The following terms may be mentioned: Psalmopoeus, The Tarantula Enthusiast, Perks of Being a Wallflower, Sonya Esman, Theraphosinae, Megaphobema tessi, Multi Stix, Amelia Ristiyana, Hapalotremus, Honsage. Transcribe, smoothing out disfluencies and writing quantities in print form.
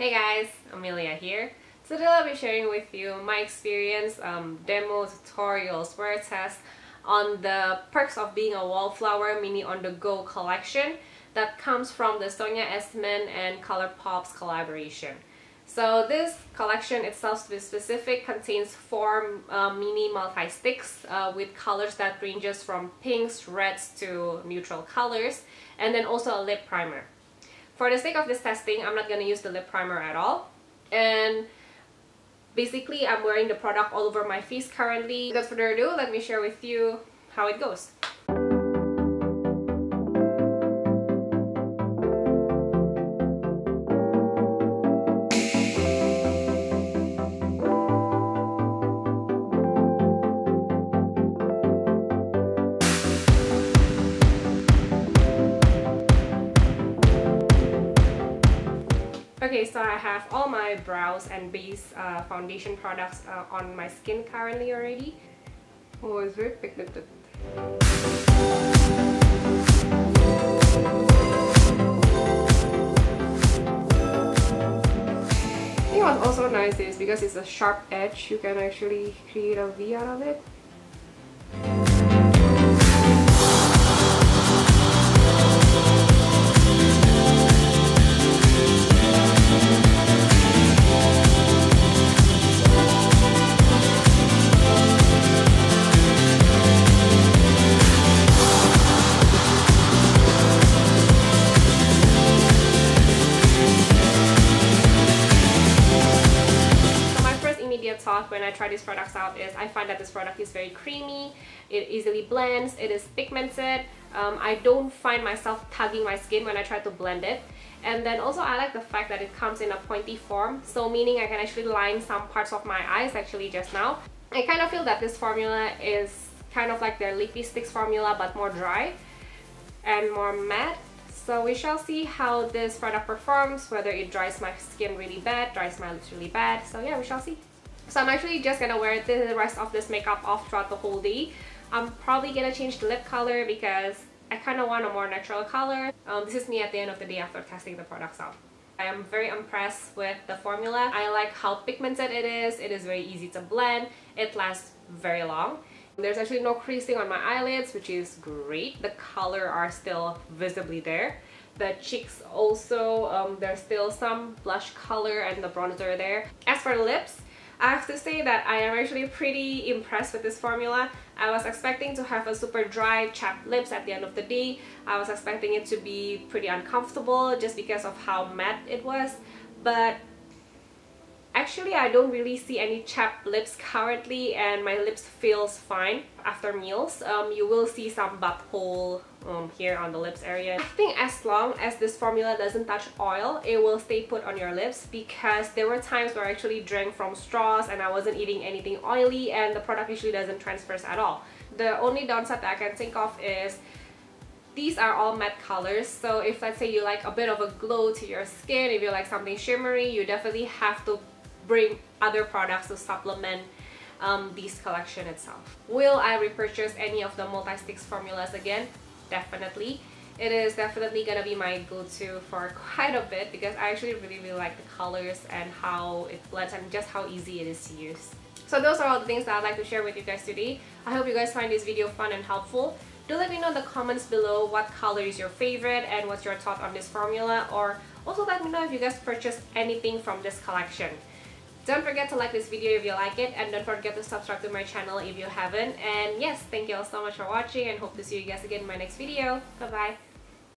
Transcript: Hey guys, Amelia here. Today I'll be sharing with you my experience, demo, tutorial, swear test on the Perks of Being a Wallflower Mini On The Go collection that comes from the Sonya Esman and Colourpop's collaboration. So this collection itself, to be specific, contains four mini multi sticks with colors that ranges from pinks, reds to neutral colors, and then also a lip primer. For the sake of this testing, I'm not going to use the lip primer at all, and basically I'm wearing the product all over my face currently. Without further ado, let me share with you how it goes. Okay, so I have all my brows and base foundation products on my skin currently already. Oh, it's very pigmented. I think what's also nice is because it's a sharp edge, you can actually create a V out of it. When I try these products out, is I find that this product is very creamy, it easily blends, it is pigmented. I don't find myself tugging my skin when I try to blend it, and then also I like the fact that it comes in a pointy form, so meaning I can actually line some parts of my eyes. Actually, just now I kind of feel that this formula is kind of like their Lippy Sticks formula, but more dry and more matte. So we shall see how this product performs, whether it dries my skin really bad, dries my lips really bad. So yeah, we shall see. So I'm actually just gonna wear the rest of this makeup off throughout the whole day. I'm probably gonna change the lip color because I kind of want a more natural color. This is me at the end of the day after testing the products out. I am very impressed with the formula. I like how pigmented it is very easy to blend, it lasts very long. There's actually no creasing on my eyelids, which is great. The color are still visibly there. The cheeks also, there's still some blush color and the bronzer there. As for the lips, I have to say that I am actually pretty impressed with this formula. I was expecting to have a super dry, chapped lips at the end of the day. I was expecting it to be pretty uncomfortable just because of how matte it was. But actually, I don't really see any chapped lips currently, and my lips feels fine after meals. You will see some butthole here on the lips area. I think as long as this formula doesn't touch oil, it will stay put on your lips, because there were times where I actually drank from straws and I wasn't eating anything oily, and the product usually doesn't transfer at all. The only downside that I can think of is these are all matte colors, so if let's say you like a bit of a glow to your skin, if you like something shimmery, you definitely have to bring other products to supplement this collection itself. Will I repurchase any of the Multi Stix formulas again? Definitely. It is definitely gonna be my go-to for quite a bit, because I actually really like the colors and how it blends and just how easy it is to use. So those are all the things that I'd like to share with you guys today. I hope you guys find this video fun and helpful. Do let me know in the comments below what color is your favorite and what's your thought on this formula, or also let me know if you guys purchased anything from this collection. Don't forget to like this video if you like it, and don't forget to subscribe to my channel if you haven't. And yes, thank you all so much for watching, and hope to see you guys again in my next video. Bye bye!